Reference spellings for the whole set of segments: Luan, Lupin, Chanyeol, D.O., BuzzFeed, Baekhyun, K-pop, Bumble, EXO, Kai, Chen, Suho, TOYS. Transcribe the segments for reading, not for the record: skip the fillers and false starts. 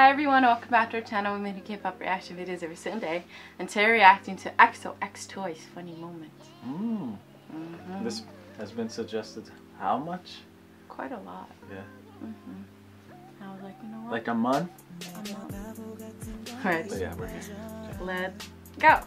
Hi everyone, welcome back to our channel. We make K-pop reaction videos every Sunday, and today we're reacting to EXO X Toys Funny Moments. This has been suggested how much? Quite a lot. Yeah. I was like, you know what? Like a month? Alright. Yeah, we're here. Okay. Let's go!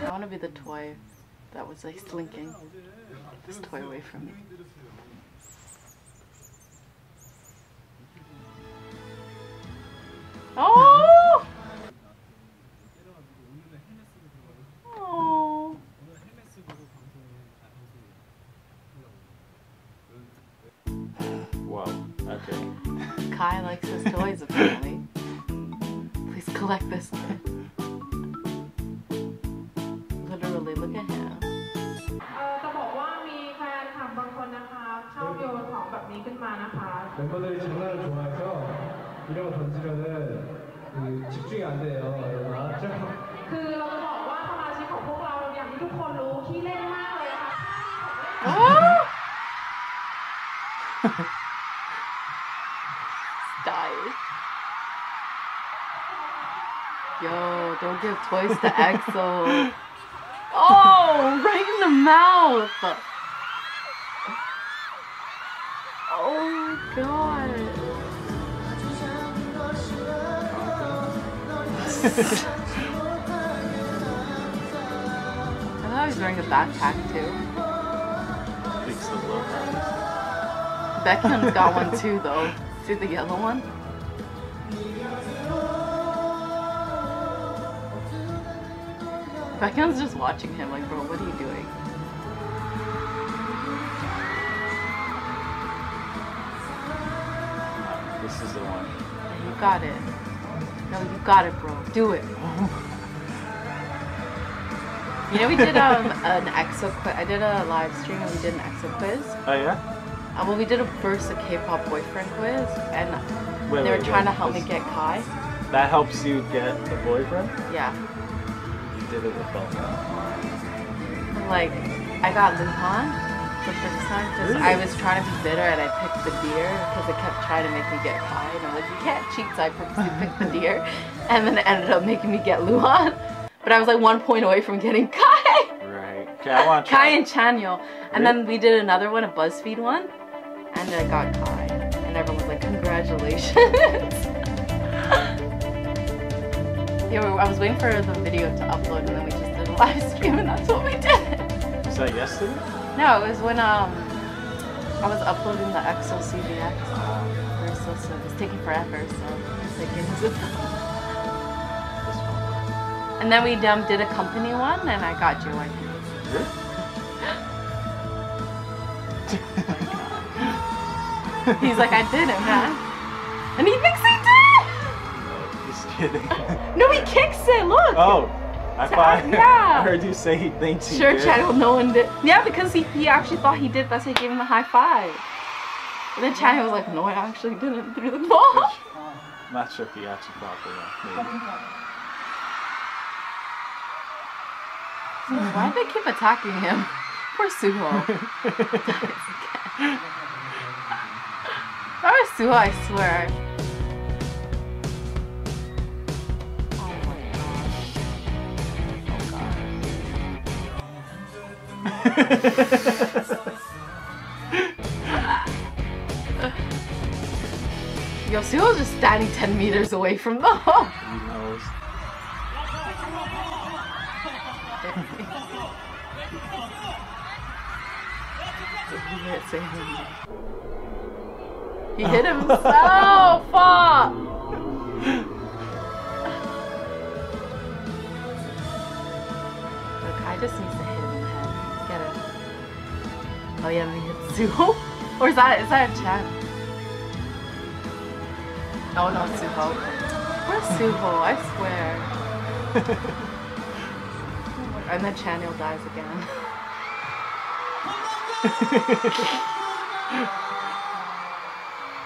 I want to be the toy that was like slinking this toy away from me. Oh! Oh! Wow, okay. Kai likes his toys apparently. Please collect this one. 멤버들이 장난을 좋아해서 이런 거 던지면은 그 집중이 안 돼요. 알았죠? Style. Yo, don't give toys to EXO. Oh, right in the mouth. Oh my god. I thought I was wearing a backpack too. Baekhyun's got one too though. See the yellow one? Baekhyun's just watching him like, bro, what are you doing? This is the one. You got it. No, you got it, bro. Do it. You know, we did an EXO quiz. I did a live stream and we did an EXO quiz. Oh, yeah? Well, we did a first a K-pop boyfriend quiz, and they were trying to help me get Kai. That helps you get the boyfriend? Yeah. You did it with Bumble. Like, I got Lupin the first time because I was trying to be bitter and I picked the deer because it kept trying to make me get Kai and I'm like, you can't cheat, so I purposely picked the deer and then it ended up making me get Luan, but I was like 1 point away from getting Kai. Right. Okay, I want to try. Kai and Chanyeol. And then we did another one, a BuzzFeed one, and I got Kai and everyone was like, congratulations. Yeah, I was waiting for the video to upload and then we just did a live stream and that's what we did. Was that yesterday? No, it was when I was uploading the EXO CVX. So it was taking forever, so I was taking this one. And then we did a company one, and I got you one. Really? Oh my God. He's like, I did it, man. And he thinks he did! He's kidding. No, he kicks it, look! Oh. I heard you say he thinks he did. Sure, Chanyeol, no one did. Yeah, because he actually thought he did. That's why he gave him a high five. And then Chanyeol was like, no, I actually didn't, through the ball. I'm not sure if he actually thought that. Maybe. Why do they keep attacking him? Poor Suho. That was Suho, I swear. Yo, Suho's just standing 10 meters away from the hole. He knows. He hit himself. Look, I just need to hit him in the head. Get it. Oh yeah, we hit Suho. Or is that a Chen? Oh no, Suho. Where's Suho? I swear. And then Chanyeol dies again.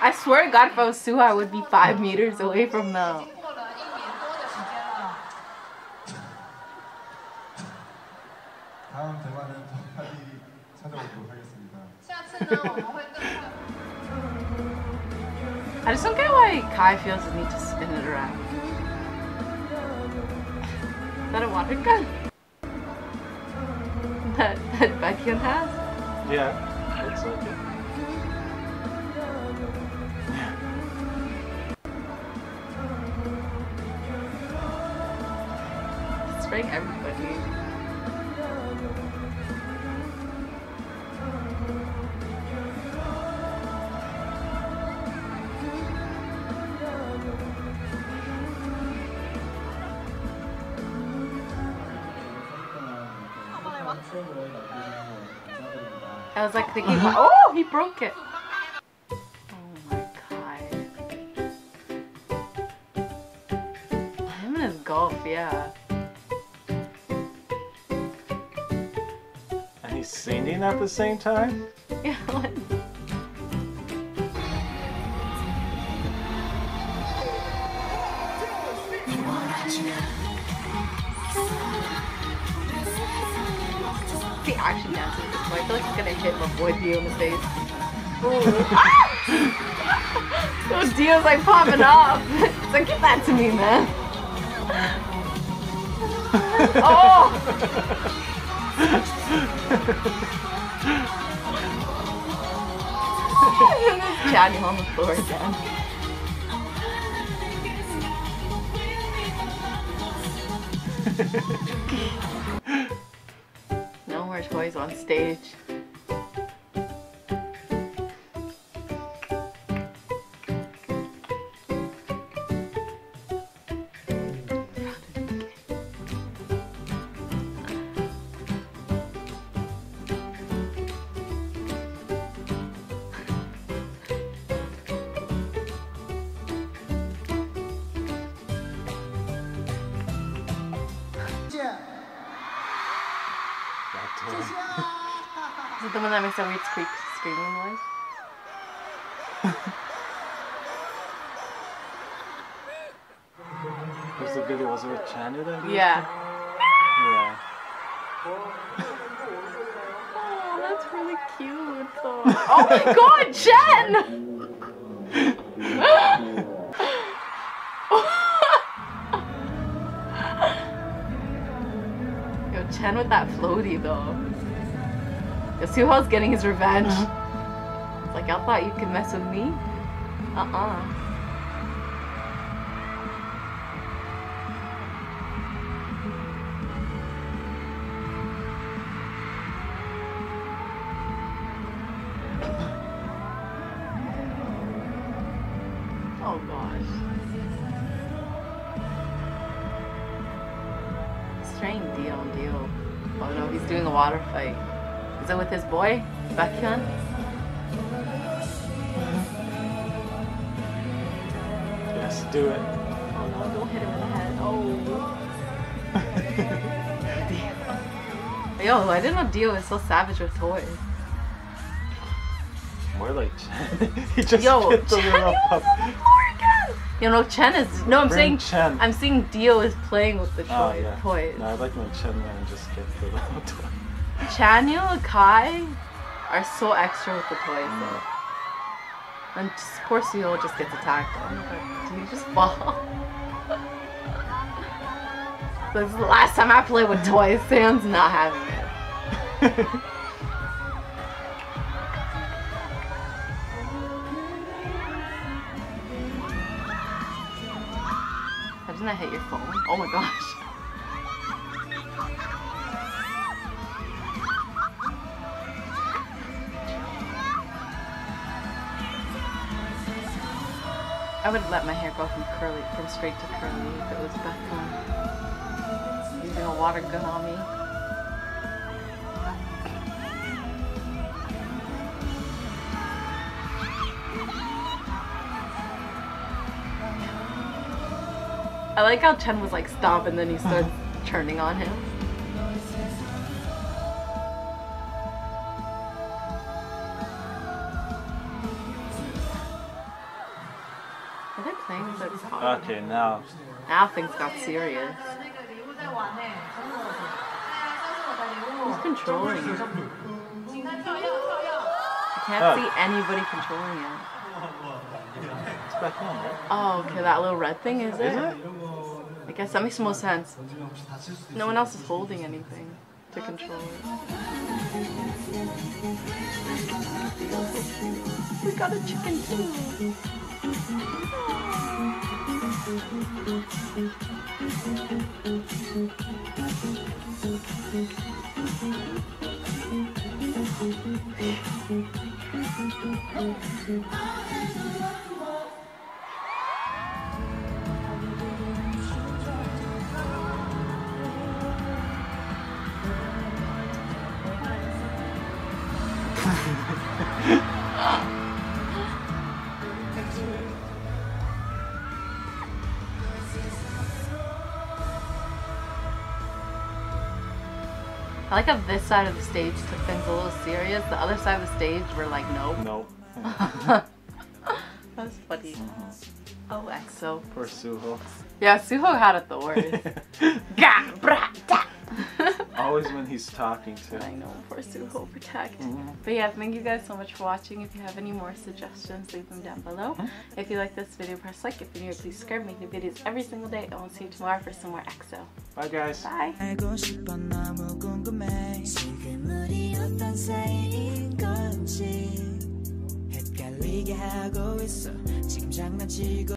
I swear to God, if I was Suho, I would be 5 meters away from them. I just don't get why Kai feels the need to spin it around. That a water gun? That Baekhyun has? Yeah, looks like it. It's spraying everybody. I was like thinking, oh, he broke it. Oh my god. Him and his golf, yeah. And he's singing at the same time? Yeah. The action dances, so I feel like he's gonna hit my boy D.O. in the face. Ah! So D.O.'s like popping off. It's like, give that to me, man. Oh! And there's Chanyeol on the floor again. No more toys on stage. Is it the one that makes a weird squeak screaming noise? There's a video, was it with Chanyeol? Yeah. Yeah. Oh, that's really cute though. Oh my god, Chen! Yo, Chen with that floaty though. Suho's getting his revenge. It's like, I thought you could mess with me? Oh gosh. Strange deal. Oh no, he's doing a water fight. Is it with his boy, Baekhyun? Yes, do it. Oh no, don't hit him in the head. Oh. Yo, I didn't know D.O. is so savage with toys. More like Chen. He just kicked the little pup. You know, Chen is. No, I'm saying. Chen. I'm seeing D.O. is playing with the toys. No, I like when Chen man just kicked the little toy. Chanyeol and Kai are so extra with the toys though. And poor Suho just gets attacked. Do you just fall? This is the last time I played with toys. Sam's not having it. How didn't I hit your phone? Oh my gosh. I would let my hair go from straight to curly if it was back on. Using a water gun on me. I like how Chen was like, stop, and then he starts turning on him. Okay, now. Now things got serious. Who's controlling? can't see anybody controlling it. It's Baekhyun, right? Oh, okay, that little red thing, is it? Is it? I guess that makes the most sense. No one else is holding anything to control it. We got a chicken too! I like how this side of the stage took things a little serious. The other side of the stage were like, nope. Nope. That's funny. Oh, EXO. Poor Suho. Yeah, Suho had it the worst. Always when he's talking to. I know, poor Suho, protect. But yeah, thank you guys so much for watching. If you have any more suggestions, leave them down below. If you like this video, press like. If you're new, please subscribe. Make new videos every single day. And we'll see you tomorrow for some more EXO. Bye guys. Bye.